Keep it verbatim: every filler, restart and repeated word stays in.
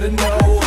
better know.